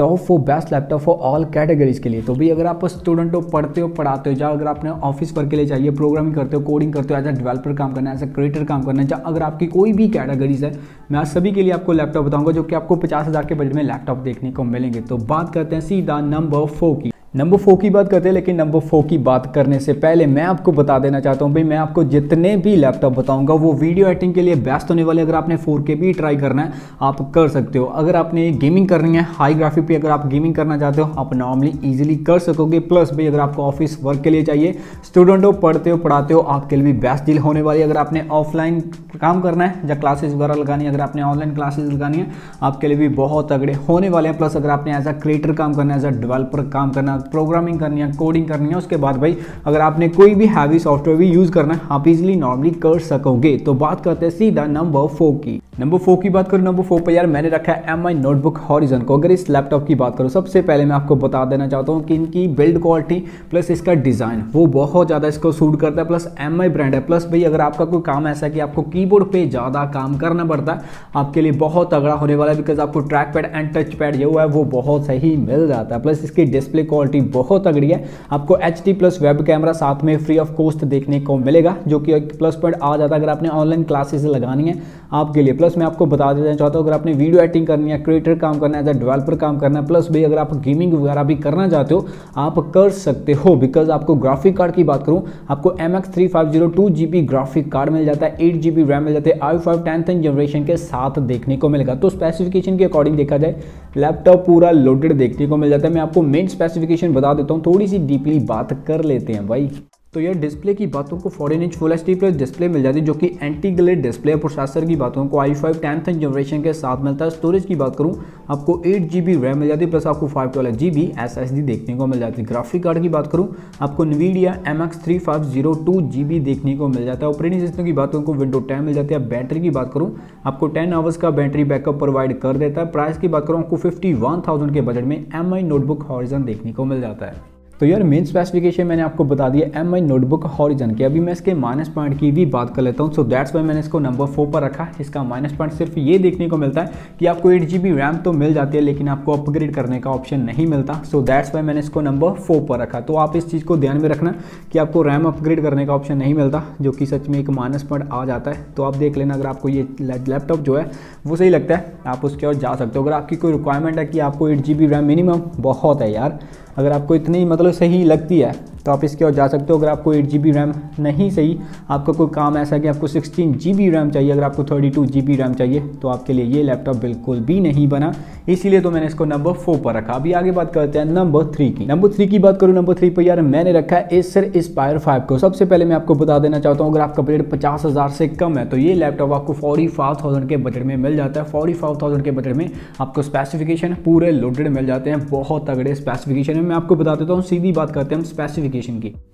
Top 4 best laptop for all categories के लिए। तो भी अगर आप स्टूडेंट हो, पढ़ते हो, पढ़ाते हो, या अगर आपने ऑफिस वर्क के लिए चाहिए, प्रोग्रामिंग करते हो, कोडिंग करते हो, एज अ डेवलपर काम करना है, एज अ क्रिएटर काम करना है, या अगर आपकी कोई भी कैटेगरीज है, मैं आज सभी के लिए आपको लैपटॉप बताऊंगा जो कि आपको 50,000 के बजट में लैपटॉप देखने को मिलेंगे। तो बात करते हैं सीधा नंबर 4 की। नंबर 4 की बात करते हैं, लेकिन नंबर 4 की बात करने से पहले मैं आपको बता देना चाहता हूं भाई, मैं आपको जितने भी लैपटॉप बताऊंगा वो वीडियो एडिटिंग के लिए बेस्ट होने वाले। अगर आपने 4K भी ट्राई करना है आप कर सकते हो, अगर आपने गेमिंग करनी है, हाई ग्राफिक पे अगर आप गेमिंग करना चाहते हो आप नॉर्मली ईजिली कर सकोगे। प्लस भाई अगर आपको ऑफिस वर्क के लिए चाहिए, स्टूडेंट हो, पढ़ते हो, पढ़ाते हो, आपके लिए भी बेस्ट डील होने वाली है। अगर आपने ऑफलाइन काम करना है या क्लासेज वगैरह लगानी है, अगर आपने ऑनलाइन क्लासेज लगानी है, आपके लिए भी बहुत तगड़े होने वाले हैं। प्लस अगर आपने एज अ क्रिएटर काम करना है, एज अ डेवलपर काम करना, प्रोग्रामिंग करनी है, कोडिंग करनी है, उसके बाद भाई अगर आपने कोई भी हैवी सॉफ्टवेयर भी यूज करना है आप इजीली नॉर्मली कर सकोगे। तो बात करते हैं सीधा नंबर 4 की। नंबर 4 की बात करूँ, नंबर 4 पर यार मैंने रखा है Mi नोटबुक हॉरिजन को। अगर इस लैपटॉप की बात करूँ, सबसे पहले मैं आपको बता देना चाहता हूँ कि इनकी बिल्ड क्वालिटी प्लस इसका डिज़ाइन वो बहुत ज़्यादा इसको सूट करता है। प्लस Mi ब्रांड है। प्लस भाई अगर आपका कोई काम ऐसा है कि आपको कीबोर्ड पे ज़्यादा काम करना पड़ता है, आपके लिए बहुत तगड़ा होने वाला है। बिकॉज आपको track pad and touch pad जो है वो बहुत सही मिल जाता है। प्लस इसकी डिस्प्ले क्वालिटी बहुत तगड़ी है। आपको HD प्लस वेब कैमरा साथ में फ्री ऑफ कॉस्ट देखने को मिलेगा, जो कि एक प्लस पॉइंट आ जाता है अगर आपने ऑनलाइन क्लासेज लगानी है आपके लिए। प्लस मैं आपको बता देना चाहता हूँ अगर आपने वीडियो एडिटिंग करनी है, क्रिएटर काम करना है, एज अ डेवलपर काम करना है, प्लस भी अगर आप गेमिंग वगैरह भी करना चाहते हो आप कर सकते हो। बिकॉज आपको ग्राफिक कार्ड की बात करूँ, आपको MX350 2GB ग्राफिक कार्ड मिल जाता है, 8GB रैम मिल जाती है, i5 10th जनरेशन के साथ देखने को मिलेगा। तो स्पेसिफिकेशन के अकॉर्डिंग देखा जाए लैपटॉप पूरा लोडेड देखने को मिल जाता है। मैं आपको मेन स्पेसिफिकेशन बता देता हूँ, थोड़ी सी डीपली बात कर लेते हैं भाई। तो यार डिस्प्ले की बातों को 14" फुल HD प्लस डिस्प्ले मिल जाती है जो कि एंटी ग्लेड डिस्प्ले। प्रोसेसर की बातों को i5 10th जनरेशन के साथ मिलता है। स्टोरेज की बात करूं आपको 8GB रैम मिल जाती है, प्लस आपको 512GB SSD देखने को मिल जाती है। ग्राफिक कार्ड की बात करूं आपको Nvidia MX350 2GB देखने को मिल जाता है। ऑपरेटिंग सिस्टम की बातों को विंडो 10 मिल जाती है। बैटरी की बात करूँ आपको 10 आवर्स का बैटरी बैकअप प्रोवाइड कर देता है। प्राइस की बात करूँ आपको 51,000 के बजट में Mi नोटबुक हॉरिजन देखने को मिल जाता है। तो यार मेन स्पेसिफिकेशन मैंने आपको बता दिया Mi नोटबुक हॉरिजन के। अभी मैं इसके माइनस पॉइंट की भी बात कर लेता हूँ। सो दैट्स वाई मैंने इसको नंबर 4 पर रखा। इसका माइनस पॉइंट सिर्फ ये देखने को मिलता है कि आपको 8GB रैम तो मिल जाती है लेकिन आपको अपग्रेड करने का ऑप्शन नहीं मिलता। सो दैट्स वाई मैंने इसको नंबर 4 पर रखा। तो आप इस चीज़ को ध्यान में रखना कि आपको रैम अपग्रेड करने का ऑप्शन नहीं मिलता, जो कि सच में एक माइनस पॉइंट आ जाता है। तो आप देख लेना अगर आपको ये लैपटॉप जो है वो सही लगता है आप उसके और जा सकते हो। अगर आपकी कोई रिक्वायरमेंट है कि आपको 8GB रैम मिनिमम बहुत है यार, अगर आपको इतनी मतलब सही लगती है तो आप इसके और जा सकते हो। अगर आपको 8GB रैम नहीं सही, आपका कोई काम ऐसा है कि आपको 16GB रैम चाहिए, अगर आपको 32GB रैम चाहिए तो आपके लिए ये लैपटॉप बिल्कुल भी नहीं बना, इसीलिए तो मैंने इसको नंबर 4 पर रखा। अभी आगे बात करते हैं नंबर 3 की। नंबर 3 की बात करूँ, नंबर 3 पर यार मैंने रखा है Acer Aspire 5 को। सबसे पहले मैं आपको बता देना चाहता हूँ अगर आपका बजट 50,000 से कम है तो ये लैपटॉप आपको 45,000 के बजट में मिल जाता है। 45,000 के बजट में आपको स्पेसिफिकेशन पूरे लोडेड मिल जाते हैं, बहुत तगड़े स्पेसिफिकेशन है। मैं आपको बता देता हूँ, सीधी बात करते हैं स्पेसिफिक की।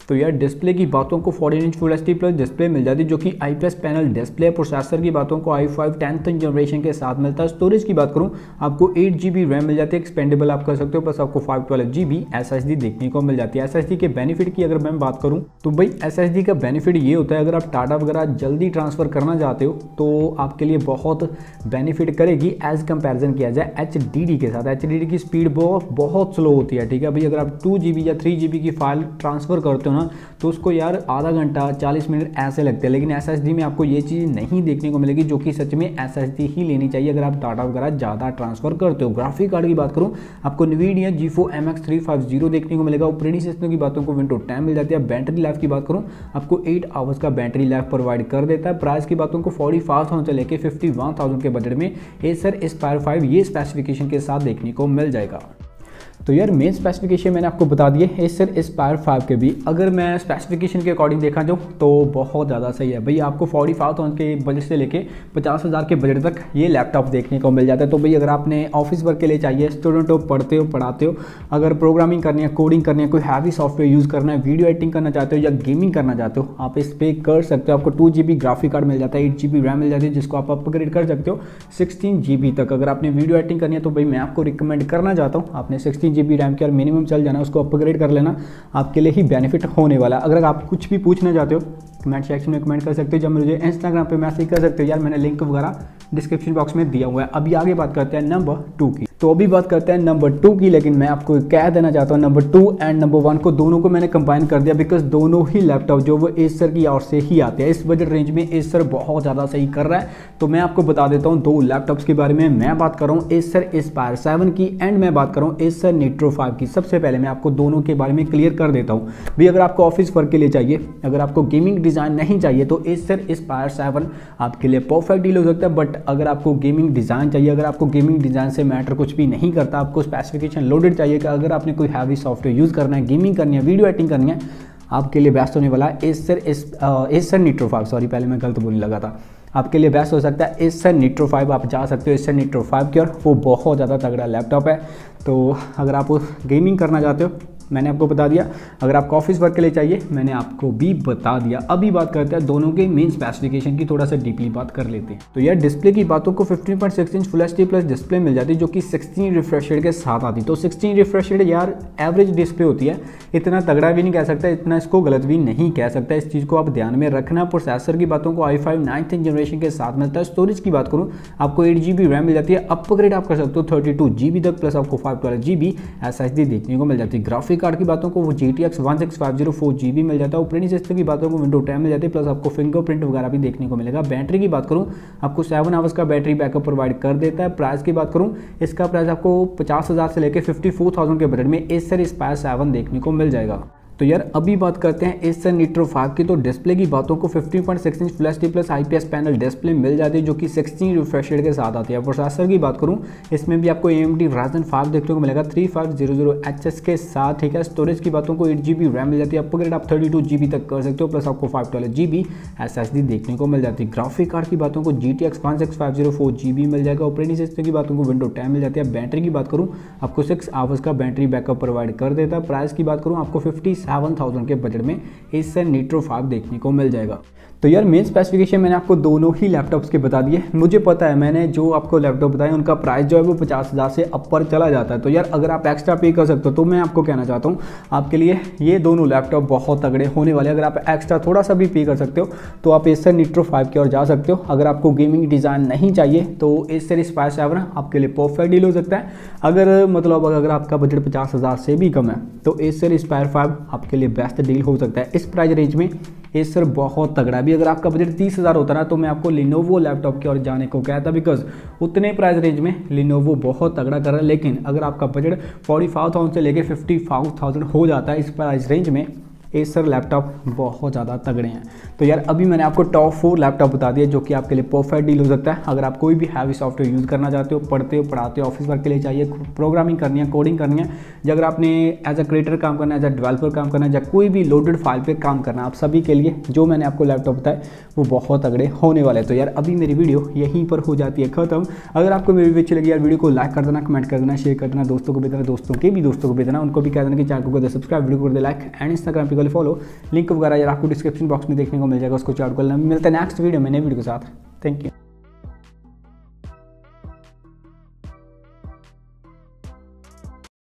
तो यार डिस्प्ले की बातों को 14" फुल HD प्लस डिस्प्ले मिल जाती है जो कि IPS पैनल डिस्प्ले। प्रोसेसर की बातों को i5 10th जनरेशन के साथ मिलता है। स्टोरेज की बात करूं आपको 8GB रैम मिल जाती है, एक्सपेंडेबल आप कर सकते हो, बस आपको 512GB SSD देखने को मिल जाती है। SSD के बेनिफिट की अगर मैं बात करूं तो भाई SSD का बेनिफिट ये होता है अगर आप टाटा वगैरह जल्दी ट्रांसफर करना चाहते हो तो आपके लिए बहुत बेनिफिट करेगी। एज कंपेरिजन किया जाए HDD के साथ, HDD की स्पीड बहुत स्लो होती है, ठीक है भाई। अगर आप 2GB या 3GB की फाइल ट्रांसफ़र करते हो ना तो उसको यार आधा घंटा 40 मिनट ऐसे लगते हैं, लेकिन SSD में आपको ये चीज़ नहीं देखने को मिलेगी, जो कि सच में SSD ही लेनी चाहिए अगर आप डाटा वगैरह ज़्यादा ट्रांसफर करते हो। ग्राफिक कार्ड की बात करूँ आपको Nvidia GeForce MX350 देखने को मिलेगा। ऑपरेटिंग सिस्टम की बातों को विंडो 10 मिल जाती है। बैटरी लाइफ की बात करूँ आपको 8 आवर्स का बैटरी लाइफ प्रोवाइड कर देता है। प्राइस की बातों को 45,000 से लेकर 51,000 के बजट में Acer Aspire 5 ये स्पेसिफिकेशन के साथ देखने को मिल जाएगा। तो यार मेन स्पेसिफिकेशन मैंने आपको बता दिए Acer Aspire 5 के भी। अगर मैं स्पेसिफिकेशन के अकॉर्डिंग देखा जाऊँ तो बहुत ज़्यादा सही है भाई। आपको 45,000 के बजट से लेके 50,000 के बजट तक ये लैपटॉप देखने को मिल जाता है। तो भाई अगर आपने ऑफिस वर्क के लिए चाहिए, स्टूडेंट हो, पढ़ते हो, पढ़ाते हो, अगर प्रोग्रामिंग करनी है, कोडिंग करनी है, कोई हैवी सॉफ्टवेयर यूज़ करना है, वीडियो एडिटिंग करना चाहते हो या गेमिंग करना चाहते हो आप इस पर कर सकते हो। आपको 2GB ग्राफिक कार्ड मिल जाता है, 8GB रैम मिल जाती है जिसको आप अपग्रेड कर सकते हो 16GB तक। अगर आपने वीडियो एडिटिंग करनी है तो भाई मैं आपको रिकमेंड करना चाहता हूँ आपने 16GB रैम के और मिनिमम चल जाना, उसको अपग्रेड कर लेना, आपके लिए ही बेनिफिट होने वाला है। अगर आप कुछ भी पूछना चाहते हो कमेंट सेक्शन में कमेंट कर सकते हो, जब मुझे इंस्टाग्राम पे मैसेज कर सकते हो। यार मैंने लिंक वगैरह डिस्क्रिप्शन बॉक्स में दिया हुआ है। अभी आगे बात करते हैं नंबर 2 की। तो अभी बात करते हैं नंबर 2 की, लेकिन मैं आपको कह देना चाहता हूँ नंबर 2 एंड नंबर 1 को दोनों को मैंने कंबाइन कर दिया, बिकॉज दोनों ही लैपटॉप जो वो एसर की ओर से ही आते हैं। इस बजट रेंज में एसर बहुत ज़्यादा सही कर रहा है। तो मैं आपको बता देता हूँ दो लैपटॉप्स के बारे में। मैं बात कर रहा हूँ एसर एस्पायर 7 की एंड मैं बात कर रहा हूँ एसर नीट्रो 5 की। सबसे पहले मैं आपको दोनों के बारे में क्लियर कर देता हूँ भी। अगर आपको ऑफिस वर्क के लिए चाहिए, अगर आपको गेमिंग डिज़ाइन नहीं चाहिए तो एसर एस्पायर 7 आपके लिए परफेक्ट डील हो सकता है। बट अगर आपको गेमिंग डिज़ाइन चाहिए, अगर आपको गेमिंग डिज़ाइन से मैटर कुछ भी नहीं करता, आपको स्पेसिफिकेशन लोडेड चाहिए कि अगर आपने कोई हैवी सॉफ्टवेयर यूज़ करना है, गेमिंग करनी है, वीडियो एडिटिंग करनी है, आपके लिए बेस्ट होने वाला है एसर नीट्रो 5। सॉरी, पहले मैं गलत बोलने लगा था। आपके लिए बेस्ट हो सकता है एसर नीट्रो 5। आप जा सकते हो एसर नीट्रो 5 की ओर, वो बहुत ज़्यादा तगड़ा लैपटॉप है। तो अगर आप गेमिंग करना चाहते हो मैंने आपको बता दिया, अगर आपको ऑफिस वर्क के लिए चाहिए मैंने आपको भी बता दिया। अभी बात करते हैं दोनों के मेन स्पेसिफिकेशन की, थोड़ा सा डीपली बात कर लेते हैं। तो यार डिस्प्ले की बातों को 15.6 inch full HD plus display मिल जाती है, जो कि 16 रिफ्रेश रेट के साथ आती। तो 16 रिफ्रेश रेट यार एवरेज डिस्प्ले होती है, इतना तगड़ा भी नहीं कह सकता, इतना इसको गलत भी नहीं कह सकता। इस चीज़ को आप ध्यान में रखना। प्रोसेसर की बातों को i5 9th जनरेशन के साथ मिलता है। स्टोरेज की बात करूँ, आपको 8 GB रैम मिल जाती है, अपग्रेड आप कर सकते हो 32 GB तक, प्लस आपको 512 GB SSD देखने को मिल जाती है। ग्राफिक कार्ड की बातों को वो GTX 1650 4GB मिल जाता है। ऑपरेटिंग सिस्टम की बातों को विंडो 10 मिल जाती है, प्लस आपको फिंगरप्रिंट वगैरह भी देखने को मिलेगा। बैटरी की बात करूं, आपको 7 आवर्स का बैटरी बैकअप प्रोवाइड कर देता है। प्राइस की बात करूं, इसका प्राइस आपको 50,000 से लेकर 54,000 के बजट में एसर एस्पायर 7 देखने को मिल जाएगा। तो यार अभी बात करते हैं एसर नीट्रो 5 की। तो डिस्प्ले की बातों को 15.6 inch full HD plus IPS panel display मिल जाती है, जो कि 16 रिफ्रेश रेट के साथ आती है। प्रोसेसर की बात करूं, इसमें भी आपको AMD Ryzen 5 देखने को मिलेगा 3500HS के साथ, ठीक है। स्टोरेज की बातों को 8 GB रैम मिल जाती है, अपग्रेड आप 32 GB तक कर सकते हो, प्लस आपको 512 GB SSD देखने को मिल जाती है। ग्राफिक कार्ड की बातों को GTX 1650 4GB मिल जाएगा। ऑपरेटिंग सिस्टम की बातों को विंडो 10 मिल जाती है। बैटरी की बात करूँ, आपको 6 आवर्स का बैटरी बैकअप प्रोवाइड कर देता है। प्राइस की बात करूँ, आपको 57,000 के बजट में एसर नीट्रो 5 देखने को मिल जाएगा। तो यार मेन स्पेसिफिकेशन मैंने आपको दोनों ही लैपटॉप्स के बता दिए। मुझे पता है मैंने जो आपको लैपटॉप बताए उनका प्राइस जो है वो 50,000 से अपर चला जाता है। तो यार अगर आप एक्स्ट्रा पे कर सकते हो तो मैं आपको कहना चाहता हूँ आपके लिए ये दोनों लैपटॉप बहुत तगड़े होने वाले हैं। अगर आप एक्स्ट्रा थोड़ा सा भी पे कर सकते हो तो आप एसर नीट्रो 5 की ओर जा सकते हो। अगर आपको गेमिंग डिज़ाइन नहीं चाहिए तो एसर एस्पायर 7 आपके लिए परफेक्ट डील हो सकता है। अगर मतलब अगर आपका बजट 50,000 से भी कम है तो एसर एस्पायर 5 आपके लिए बेस्ट डील हो सकता है। इस प्राइस रेंज में एसर बहुत तगड़ा। अभी अगर आपका बजट 30,000 होता ना तो मैं आपको लिनोवो लैपटॉप की ओर जाने को कहता, बिकॉज उतने प्राइस रेंज में लिनोवो बहुत तगड़ा कर रहा है। लेकिन अगर आपका बजट 45,000 से लेकर 55,000 हो जाता है, इस प्राइस रेंज में एसर लैपटॉप बहुत ज़्यादा तगड़े हैं। तो यार अभी मैंने आपको टॉप 4 लैपटॉप बता दिए जो कि आपके लिए परफेक्ट डील हो सकता है। अगर आप कोई भी हैवी सॉफ्टवेयर यूज़ करना चाहते हो, पढ़ते हो, पढ़ाते हो, ऑफिस वर्क के लिए चाहिए, प्रोग्रामिंग करनी है, कोडिंग करनी है, या अगर आपने एज अ क्रिएटर काम करना है, एज अ डेवलपर काम करना है, या कोई भी लोडेड फाइल पर काम करना है, आप सभी के लिए जो मैंने आपको लैपटॉप बताए वो बहुत तगड़े होने वाले हैं। तो यार अभी मेरी वीडियो यहीं पर हो जाती है ख़त्म। अगर आपको मेरी वीडियो अच्छी लगी यार वीडियो को लाइक कर देना, कमेंट कर देना, शेयर कर देना, दोस्तों को भी देना, दोस्तों को भी देना, उनको भी कह देना कि चैनल को कर दे सब्सक्राइब, वीडियो को दे लाइक एंड इंस्टाग्राम पे फॉलो। लिंक वगैरह यार आपको डिस्क्रिप्शन बॉक्स में देखने को मिल जाएगा, उसको चेक कर लेना। मिलता है नेक्स्ट वीडियो में नए वीडियो के साथ। Thank you.